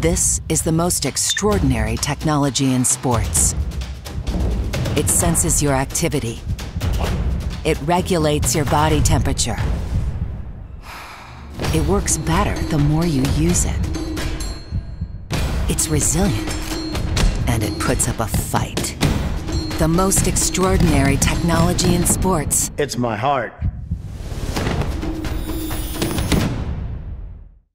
This is the most extraordinary technology in sports. It senses your activity. It regulates your body temperature. It works better the more you use it. It's resilient, and it puts up a fight. The most extraordinary technology in sports. It's my heart.